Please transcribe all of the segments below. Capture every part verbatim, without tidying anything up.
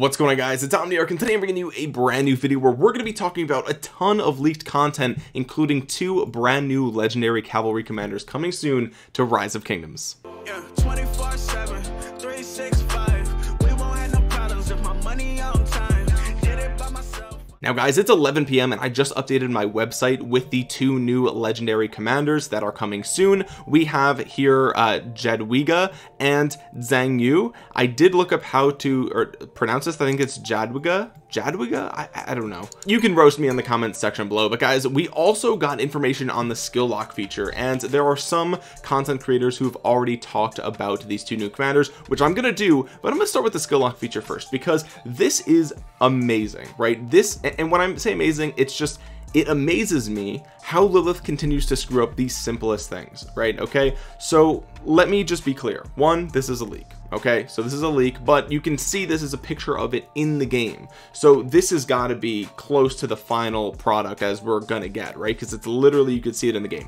What's going on, guys? It's Omniarch, and today I'm bringing you a brand new video where we're going to be talking about a ton of leaked content, including two brand new legendary cavalry commanders coming soon to Rise of Kingdoms. Yeah, twenty-four seven, three sixty-five. We won't have no problems if my money on time. Did it by myself. Now guys, it's eleven p m and I just updated my website with the two new legendary commanders that are coming soon. We have here uh, Jadwiga and Zhang Yu. I did look up how to or pronounce this. I think it's Jadwiga. Jadwiga? I, I don't know. You can roast me in the comments section below. But guys, we also got information on the skill lock feature, and there are some content creators who've already talked about these two new commanders, which I'm going to do, but I'm going to start with the skill lock feature first, because this is amazing, right? This And when I say amazing, it's just, it amazes me how Lilith continues to screw up these simplest things, right? Okay, so let me just be clear. One, this is a leak. Okay, so this is a leak, but you can see this is a picture of it in the game. So this has got to be close to the final product as we're going to get, right? Because it's literally, you could see it in the game.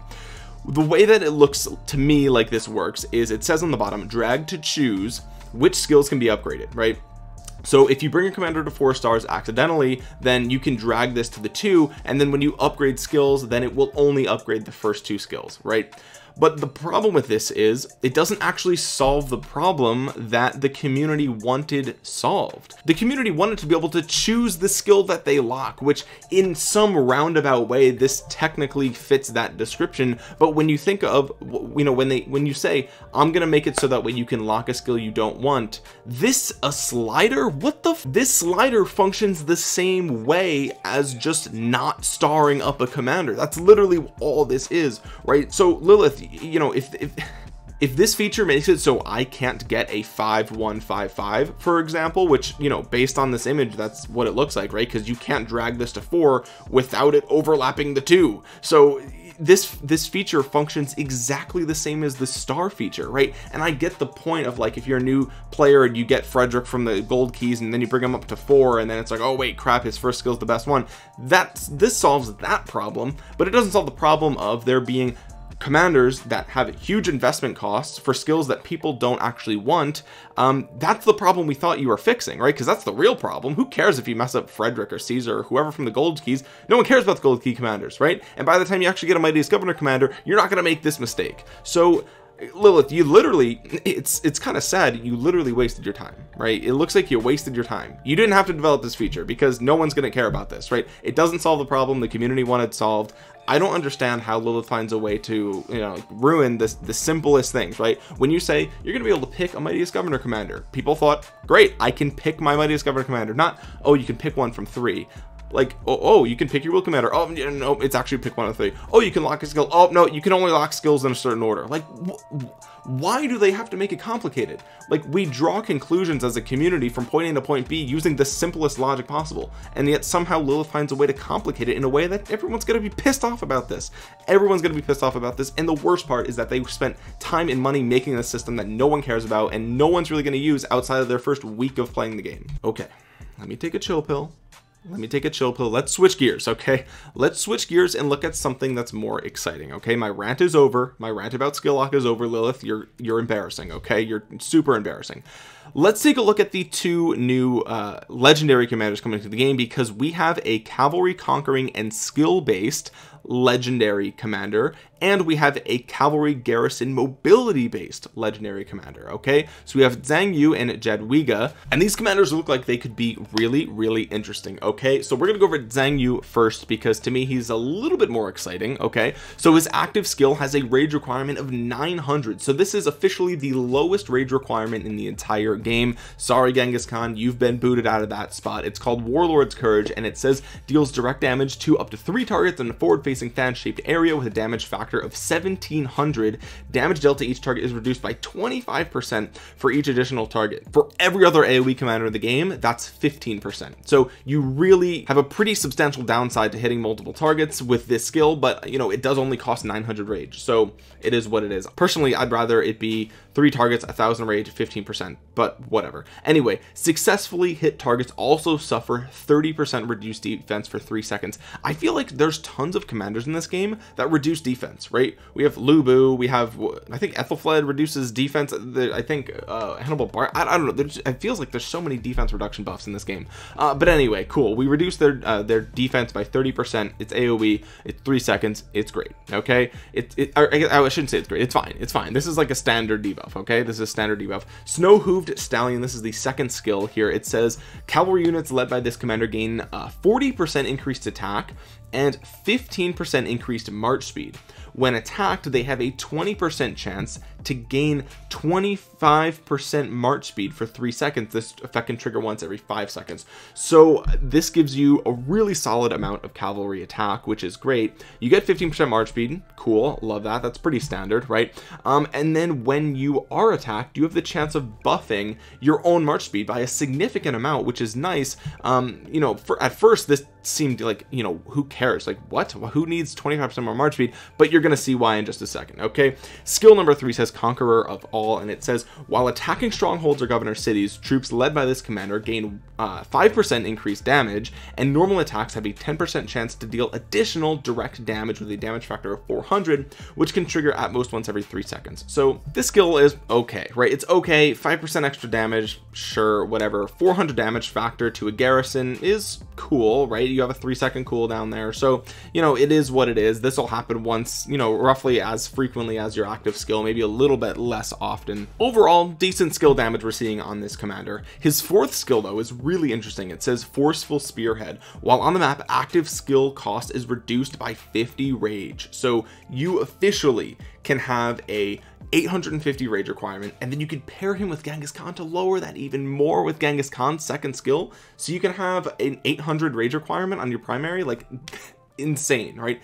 The way that it looks to me like this works is it says on the bottom, drag to choose which skills can be upgraded, right? So if you bring your commander to four stars accidentally, then you can drag this to the two, and then when you upgrade skills, then it will only upgrade the first two skills, right? But the problem with this is it doesn't actually solve the problem that the community wanted solved. The community wanted to be able to choose the skill that they lock, which in some roundabout way, this technically fits that description. But when you think of, you know, when they, when you say, I'm going to make it so that way you can lock a skill you don't want, this a slider, what the, f this slider functions the same way as just not starring up a commander. That's literally all this is, right? So Lilith, you know, if, if if this feature makes it so I can't get a five one five five, for example, which, you know, based on this image, that's what it looks like, right? Because you can't drag this to four without it overlapping the two. So this this feature functions exactly the same as the star feature, right? And I get the point of, like, if you're a new player and you get Frederick from the gold keys and then you bring him up to four and then it's like, oh wait, crap, his first skill's the best one. That's, this solves that problem, but it doesn't solve the problem of there being commanders that have huge investment costs for skills that people don't actually want. Um, that's the problem we thought you were fixing, right? Because that's the real problem. Who cares if you mess up Frederick or Caesar or whoever from the gold keys? No one cares about the gold key commanders, right? And by the time you actually get a Mightiest Governor commander, you're not going to make this mistake. So Lilith, you literally, it's it's kind of sad, you literally wasted your time, right? It looks like you wasted your time. You didn't have to develop this feature because no one's going to care about this, right? It doesn't solve the problem the community wanted solved. I don't understand how Lilith finds a way to, you know, ruin this, the simplest things, right? When you say you're going to be able to pick a Mightiest Governor commander, people thought, great, I can pick my Mightiest Governor commander. Not, oh, you can pick one from three. Like, oh, oh, you can pick your will commander. Oh, no, it's actually pick one of three. Oh, you can lock a skill. Oh, no, you can only lock skills in a certain order. Like, wh why do they have to make it complicated? Like, we draw conclusions as a community from point A to point B using the simplest logic possible. And yet somehow Lilith finds a way to complicate it in a way that everyone's going to be pissed off about this. Everyone's going to be pissed off about this. And the worst part is that they spent time and money making a system that no one cares about and no one's really going to use outside of their first week of playing the game. Okay, let me take a chill pill. Let me take a chill pill. Let's switch gears. Okay. Let's switch gears and look at something that's more exciting. Okay. My rant is over. My rant about skill lock is over, Lilith. You're, you're embarrassing. Okay. You're super embarrassing. Let's take a look at the two new, uh, legendary commanders coming to the game, because we have a cavalry conquering and skill based legendary commander, and we have a cavalry garrison mobility based legendary commander. Okay, so we have Zhang Yu and Jadwiga, and these commanders look like they could be really, really interesting. Okay, so we're gonna go over Zhang Yu first, because to me he's a little bit more exciting. Okay, so his active skill has a rage requirement of nine hundred, so this is officially the lowest rage requirement in the entire game. Sorry, Genghis Khan, you've been booted out of that spot. It's called Warlord's Courage, and it says deals direct damage to up to three targets in a forward-facing fan-shaped area with a damage factor of seventeen hundred. Damage dealt to each target is reduced by twenty-five percent for each additional target. For every other AoE commander in the game, that's fifteen percent. So you really have a pretty substantial downside to hitting multiple targets with this skill, but, you know, it does only cost nine hundred rage. So it is what it is. Personally, I'd rather it be three targets, a thousand rage, fifteen percent, but whatever. Anyway, successfully hit targets also suffer thirty percent reduced defense for three seconds. I feel like there's tons of commanders in this game that reduce defense, right? We have Lubu, we have, I think Ethelflaed reduces defense. I think uh, Hannibal Bar, I, I don't know. There's, it feels like there's so many defense reduction buffs in this game. Uh, but anyway, cool. We reduce their uh, their defense by thirty percent. It's AoE. It's three seconds. It's great. Okay. It, it, I, I shouldn't say it's great. It's fine. It's fine. This is like a standard debuff. Okay. This is a standard debuff. Snow Hooved Stallion. This is the second skill here. It says cavalry units led by this commander gain uh, forty percent increased attack and fifteen percent increased march speed. When attacked, they have a twenty percent chance to gain twenty-five percent march speed for three seconds. This effect can trigger once every five seconds. So this gives you a really solid amount of cavalry attack, which is great. You get fifteen percent march speed. Cool. Love that. That's pretty standard, right? Um, and then when you are attacked, you have the chance of buffing your own march speed by a significant amount, which is nice. Um, you know, for, at first this seemed like, you know, who cares? Like what? Well, who needs twenty-five percent more march speed? But you're going to see why in just a second. Okay. Skill number three says Conqueror of All, and it says while attacking strongholds or governor cities, troops led by this commander gain uh, five percent increased damage, and normal attacks have a ten percent chance to deal additional direct damage with a damage factor of four hundred, which can trigger at most once every three seconds. So this skill is okay, right? It's okay. five percent extra damage. Sure. Whatever. four hundred damage factor to a garrison is cool, right? You have a three second cooldown there. So, you know, it is what it is. This will happen once, you know, roughly as frequently as your active skill, maybe a little bit less often. Overall, decent skill damage we're seeing on this commander. His fourth skill though is really interesting. It says Forceful Spearhead. While on the map, active skill cost is reduced by fifty rage. So you officially can have a eight hundred fifty rage requirement, and then you could pair him with Genghis Khan to lower that even more with Genghis Khan's second skill. So you can have an eight hundred rage requirement on your primary, like insane, right?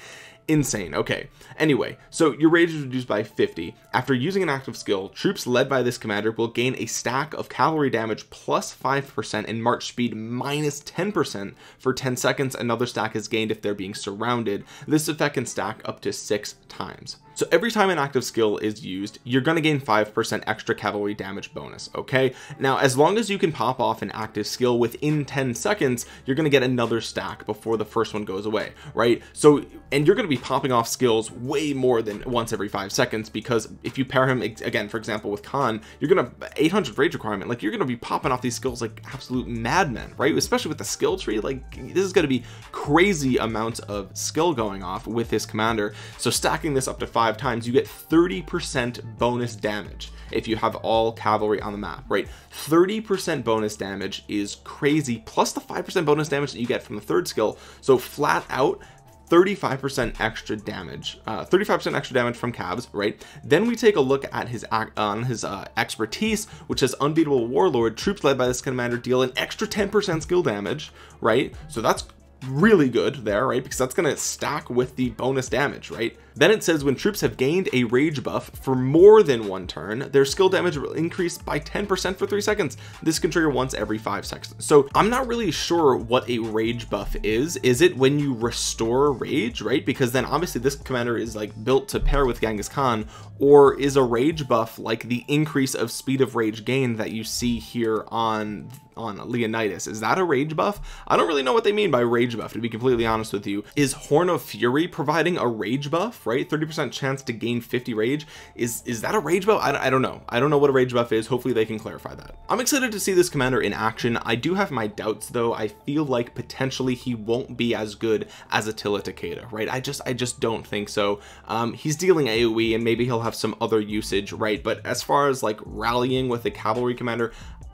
Insane. Okay. Anyway, so your rage is reduced by fifty. After using an active skill, troops led by this commander will gain a stack of cavalry damage plus five percent and march speed minus ten percent for ten seconds. Another stack is gained if they're being surrounded. This effect can stack up to six times. So every time an active skill is used, you're going to gain five percent extra cavalry damage bonus. Okay. Now, as long as you can pop off an active skill within ten seconds, you're going to get another stack before the first one goes away. Right. So, and you're going to be popping off skills way more than once every five seconds, because if you pair him again, for example, with Khan, you're going to eight hundred rage requirement. Like you're going to be popping off these skills like absolute madmen, right? Especially with the skill tree. Like this is going to be crazy amounts of skill going off with this commander. So stacking this up to five times, you get thirty percent bonus damage if you have all cavalry on the map, right? thirty percent bonus damage is crazy, plus the five percent bonus damage that you get from the third skill. So flat out thirty-five percent extra damage, uh, thirty-five percent extra damage from Cavs, right? Then we take a look at his on um, his uh, expertise, which is Unbeatable Warlord. Troops led by this commander deal an extra ten percent skill damage, right? So that's really good there, right? Because that's going to stack with the bonus damage, right? Then it says when troops have gained a rage buff for more than one turn, their skill damage will increase by ten percent for three seconds. This can trigger once every five seconds. So I'm not really sure what a rage buff is. Is it when you restore rage, right? Because then obviously this commander is like built to pair with Genghis Khan. Or is a rage buff like the increase of speed of rage gain that you see here on on Leonidas? Is that a rage buff? I don't really know what they mean by rage buff, to be completely honest with you. Is Horn of Fury providing a rage buff, right? thirty percent chance to gain fifty rage. Is, is that a rage buff? I, I don't know. I don't know what a rage buff is. Hopefully they can clarify that. I'm excited to see this commander in action. I do have my doubts though. I feel like potentially he won't be as good as Attila Takeda, right? I just, I just don't think so. Um, he's dealing AoE and maybe he'll have some other usage, right? But as far as like rallying with a cavalry commander,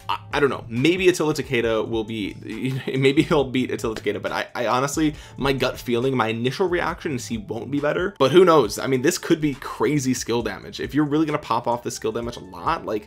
I, I don't know. Maybe Attila Takeda will be, maybe he'll beat Attila Takeda, but I, I honestly, my gut feeling, my initial reaction is he won't be better, but who knows? I mean, this could be crazy skill damage. If you're really going to pop off the skill damage a lot, like,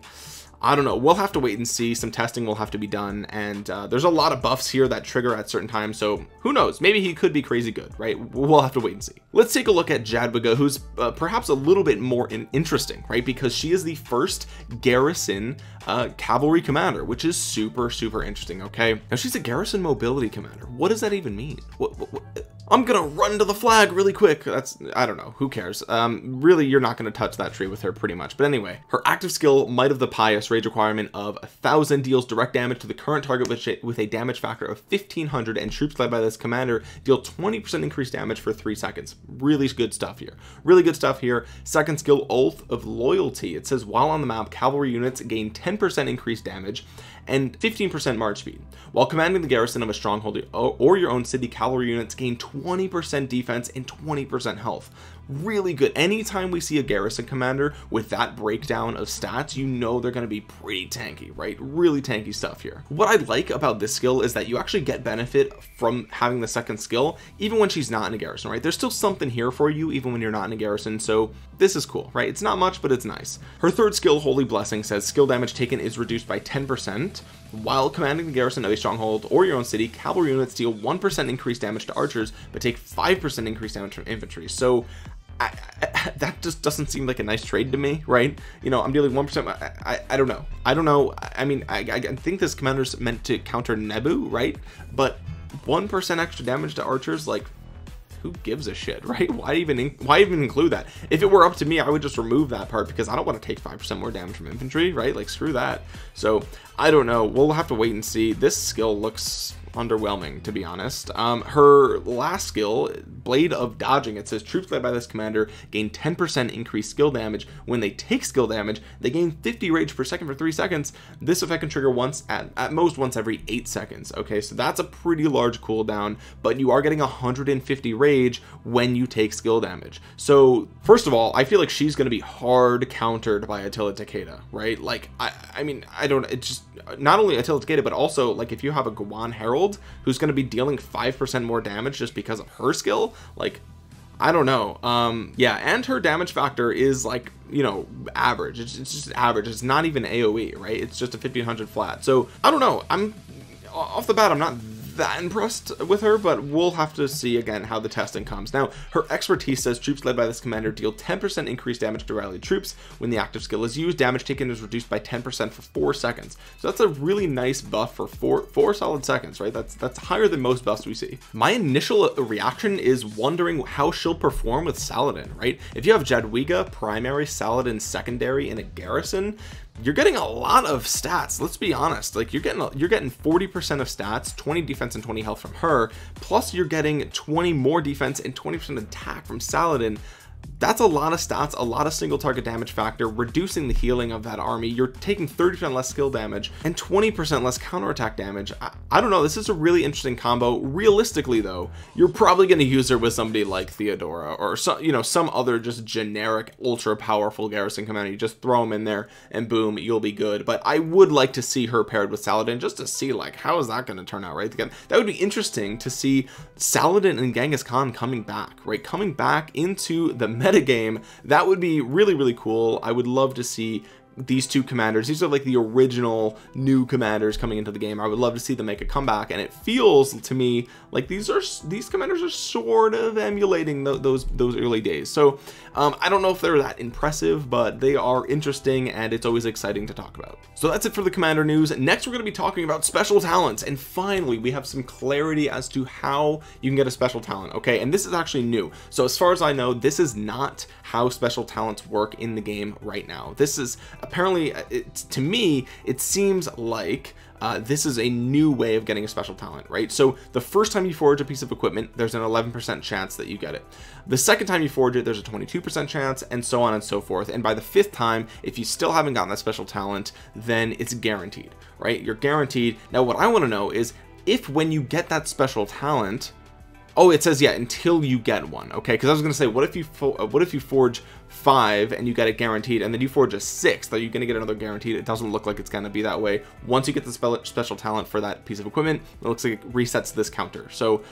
I don't know. We'll have to wait and see. Some testing will have to be done. And uh, there's a lot of buffs here that trigger at certain times. So who knows? Maybe he could be crazy good, right? We'll have to wait and see. Let's take a look at Jadwiga, who's uh, perhaps a little bit more in interesting, right? Because she is the first garrison uh, cavalry commander, which is super, super interesting. Okay. Now she's a garrison mobility commander. What does that even mean? What? what, what I'm gonna run to the flag really quick. That's, I don't know, who cares? Um, really, you're not gonna touch that tree with her pretty much. But anyway, her active skill, Might of the Pious, rage requirement of a thousand deals direct damage to the current target with, with a damage factor of fifteen hundred, and troops led by this commander deal twenty percent increased damage for three seconds. Really good stuff here. Really good stuff here. Second skill, Oath of Loyalty. It says while on the map, cavalry units gain ten percent increased damage and fifteen percent march speed. While commanding the garrison of a stronghold or your own city, cavalry units gain twenty percent defense and twenty percent health. Really good. Anytime we see a garrison commander with that breakdown of stats, you know they're going to be pretty tanky, right? Really tanky stuff here. What I like about this skill is that you actually get benefit from having the second skill even when she's not in a garrison, right? There's still something here for you even when you're not in a garrison, so this is cool, right? It's not much, but it's nice. Her third skill, Holy Blessing, says skill damage taken is reduced by ten percent. While commanding the garrison of a stronghold or your own city, cavalry units deal one percent increased damage to archers, but take five percent increased damage from infantry. So I, I, that just doesn't seem like a nice trade to me, right? You know, I'm dealing one percent. I, I, I don't know. I don't know. I mean, I, I think this commander's meant to counter Nebu, right? But one percent extra damage to archers, like, who gives a shit, right? Why even, why even include that? If it were up to me, I would just remove that part because I don't want to take five percent more damage from infantry, right? Like, screw that. So I don't know. We'll have to wait and see. This skill looks underwhelming, to be honest. Um, her last skill, Blade of Dodging, it says troops led by this commander gain ten percent increased skill damage. When they take skill damage, they gain fifty rage per second for three seconds. This effect can trigger once at, at most once every eight seconds. Okay, so that's a pretty large cooldown, but you are getting one hundred fifty rage when you take skill damage. So first of all, I feel like she's going to be hard countered by Attila Takeda, right? Like, I, I mean, I don't, it's just not only Attila Takeda, but also like if you have a Guan Herald, who's going to be dealing five percent more damage just because of her skill, like, I don't know. Um, yeah, and her damage factor is like, you know, average. It's, it's just average. It's not even A O E, right? It's just a fifteen hundred flat. So I don't know. I'm off the bat, I'm not that impressed with her, but we'll have to see again how the testing comes. Now, her expertise says troops led by this commander deal ten percent increased damage to rallied troops. When the active skill is used, damage taken is reduced by ten percent for four seconds. So that's a really nice buff for four four solid seconds, right? That's that's higher than most buffs we see. My initial reaction is wondering how she'll perform with Saladin, right? If you have Jadwiga primary, Saladin secondary, and a garrison, you're getting a lot of stats. Let's be honest. Like you're getting, you're getting forty percent of stats, twenty defense and twenty health from her. Plus you're getting twenty more defense and twenty percent attack from Saladin. That's a lot of stats, a lot of single target damage factor, reducing the healing of that army. You're taking thirty percent less skill damage and twenty percent less counterattack damage. I, I don't know. This is a really interesting combo. Realistically though, you're probably going to use her with somebody like Theodora or some, you know, some other just generic ultra powerful garrison commander. You just throw them in there and boom, you'll be good. But I would like to see her paired with Saladin just to see like, how is that going to turn out, right? That would be interesting to see Saladin and Genghis Khan coming back, right? Coming back into the metagame. That would be really, really cool. I would love to see these two commanders. These are like the original new commanders coming into the game. I would love to see them make a comeback, and it feels to me like these are these commanders are sort of emulating the, those those early days. So um I don't know if they're that impressive, but they are interesting, and it's always exciting to talk about. So that's it for the commander news. Next we're going to be talking about special talents, and finally we have some clarity as to how you can get a special talent. Okay, and this is actually new. So as far as I know, this is not how special talents work in the game right now. This is apparently, it, to me, it seems like uh, this is a new way of getting a special talent, right? So the first time you forge a piece of equipment, there's an eleven percent chance that you get it. The second time you forge it, there's a twenty-two percent chance, and so on and so forth. And by the fifth time, if you still haven't gotten that special talent, then it's guaranteed, right? You're guaranteed. Now, what I want to know is if when you get that special talent, oh, it says, yeah, until you get one. Okay, because I was going to say, what if you what if you forge five and you get it guaranteed, and then you forge a sixth? Are you going to get another guaranteed? It doesn't look like it's going to be that way. Once you get the spe special talent for that piece of equipment, it looks like it resets this counter. So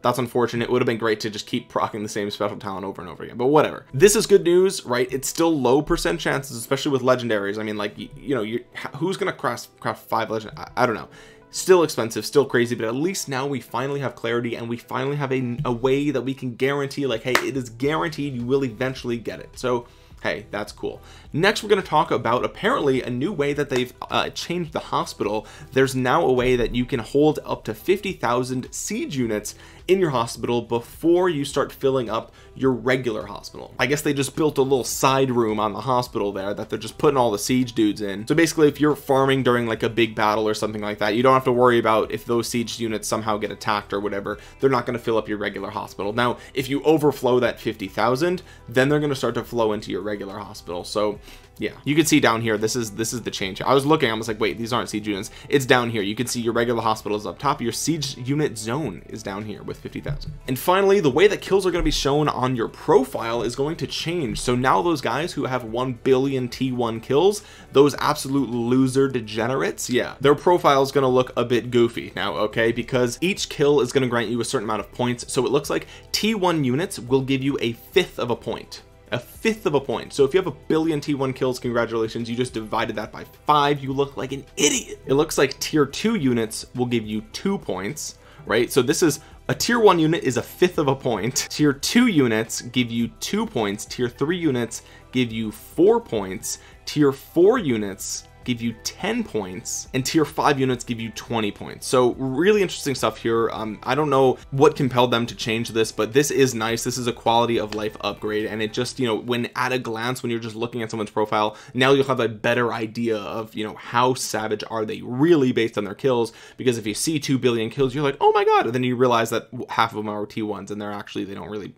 that's unfortunate. It would have been great to just keep proccing the same special talent over and over again, but whatever. This is good news, right? It's still low percent chances, especially with legendaries. I mean, like, you, you know, you, who's going to craft, craft five legend? I, I don't know. Still expensive, still crazy, but at least now we finally have clarity, and we finally have a, a way that we can guarantee, like, hey, it is guaranteed you will eventually get it. So Hey, that's cool. Next, we're going to talk about apparently a new way that they've uh, changed the hospital. There's now a way that you can hold up to fifty thousand siege units in your hospital before you start filling up your regular hospital. I guess they just built a little side room on the hospital there that they're just putting all the siege dudes in. So basically, if you're farming during like a big battle or something like that, you don't have to worry about if those siege units somehow get attacked or whatever. They're not going to fill up your regular hospital. Now, if you overflow that fifty thousand, then they're going to start to flow into your regular hospital. So yeah, you can see down here, this is this is the change. I was looking, I was like, wait, these aren't siege units. It's down here. You can see your regular hospital is up top. Your siege unit zone is down here with fifty thousand. And finally, the way that kills are going to be shown on your profile is going to change. So now those guys who have one billion T one kills, those absolute loser degenerates, yeah, their profile is going to look a bit goofy now, okay? Because each kill is going to grant you a certain amount of points. So it looks like T one units will give you a fifth of a point. A fifth of a point. So if you have a billion T one kills, congratulations, you just divided that by five. You look like an idiot. It looks like tier two units will give you two points, right? So this is a tier one unit is a fifth of a point. Tier two units give you two points. Tier three units give you four points. Tier four units give you ten points, and tier five units give you twenty points. So really interesting stuff here. Um, I don't know what compelled them to change this, but this is nice. This is a quality of life upgrade. And it just, you know, when at a glance, when you're just looking at someone's profile, now you'll have a better idea of, you know, how savage are they really based on their kills? Because if you see two billion kills, you're like, oh my God. And then you realize that half of them are T ones and they're actually, they don't really,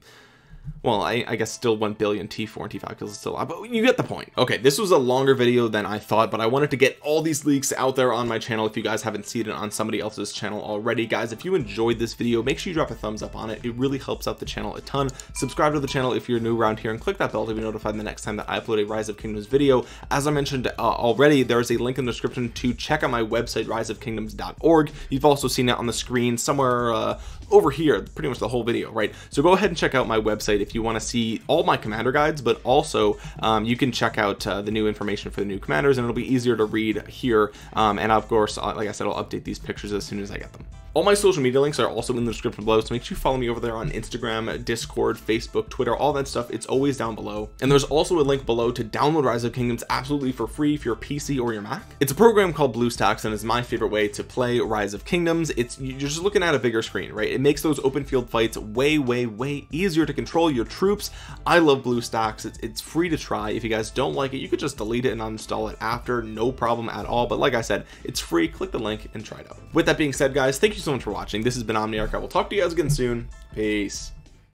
well, I, I guess still one billion T four and T five kills is still a lot, but you get the point. Okay, this was a longer video than I thought, but I wanted to get all these leaks out there on my channel if you guys haven't seen it on somebody else's channel already. Guys, if you enjoyed this video, make sure you drop a thumbs up on it. It really helps out the channel a ton. Subscribe to the channel if you're new around here and click that bell to be notified the next time that I upload a Rise of Kingdoms video. As I mentioned uh, already, there's a link in the description to check out my website, rise of kingdoms dot org. You've also seen it on the screen somewhere uh, over here, pretty much the whole video, right? So go ahead and check out my website if you want to see all my commander guides, but also um, you can check out uh, the new information for the new commanders, and it'll be easier to read here. Um, and of course, like I said, I'll update these pictures as soon as I get them. All my social media links are also in the description below, so make sure you follow me over there on Instagram, Discord, Facebook, Twitter, all that stuff. It's always down below. And there's also a link below to download Rise of Kingdoms absolutely for free if you're a P C or your Mac. It's a program called Blue Stacks and is my favorite way to play Rise of Kingdoms. It's, you're just looking at a bigger screen, right? It makes those open field fights way, way, way easier to control your troops. I love Blue Stacks. It's, it's free to try. If you guys don't like it, you could just delete it and uninstall it after, no problem at all. But like I said, it's free. Click the link and try it out. With that being said, guys, thank you so much for watching. This has been Omniarch. I will talk to you guys again soon. Peace.